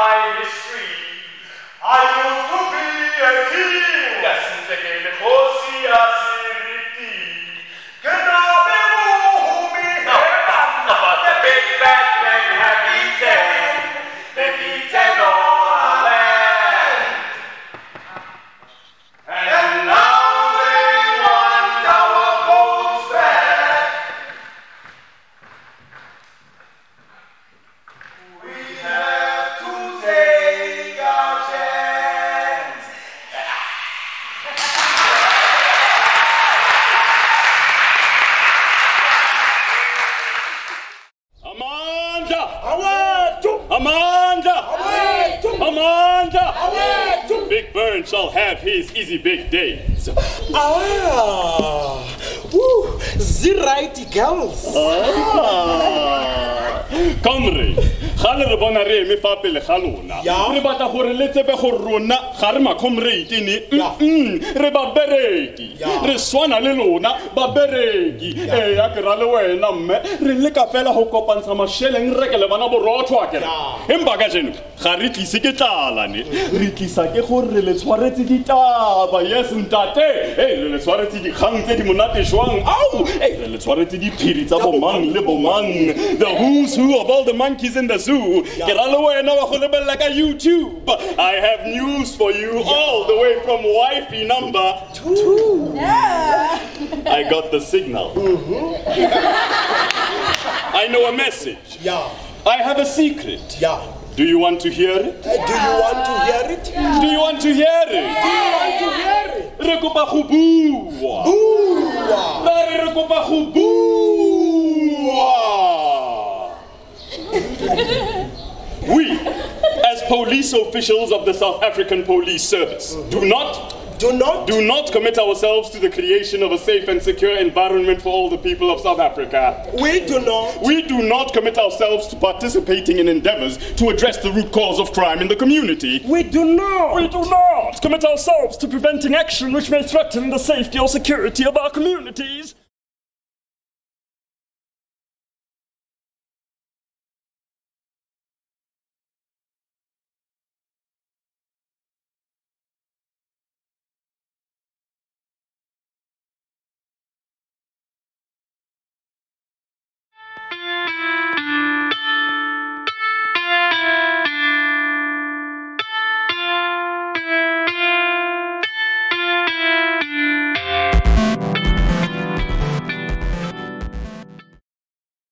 my history. I used to be a king. Yes, it's again the the big fat men have eaten. They've eaten all our land. And now they want our boats back. We have to take our chance. Amanda! Big Burn shall have his easy big days. Woo! The right girls. Comrades, halere bona re me fa pele ga lona. Re batla gore le tsebe go rona ga re ma comrade ne. Re ba bereki. Re swana le lona ba bereki. Eh ya ke ra le wena mme re le ka fela go kopantsa masheleng re ke le bana borotho akere. Empa ka jeno ga re tlise ke tlala ne. Re tlisa ke gore re le tshwaretse ditaba. Yes ntate. Eh le tshwaretse di khang tse di monate jwang. Au! Eh le tshwaretse di phiri tsa bomang le bomang. The who's who of all the monkeys in the zoo. YouTube. I have news for you all the way from wifey number 2. Yeah. I got the signal. I know a message. Yeah. I have a secret. Yeah. Do you want to hear it? Do you want to hear it? Do you want to hear it? Do you want to hear it? Rekopa go bua. Bua. La re rekopa go bua. We, as police officials of the South African Police Service, do not commit ourselves to the creation of a safe and secure environment for all the people of South Africa. We do not commit ourselves to participating in endeavors to address the root cause of crime in the community. We do not commit ourselves to preventing action which may threaten the safety or security of our communities.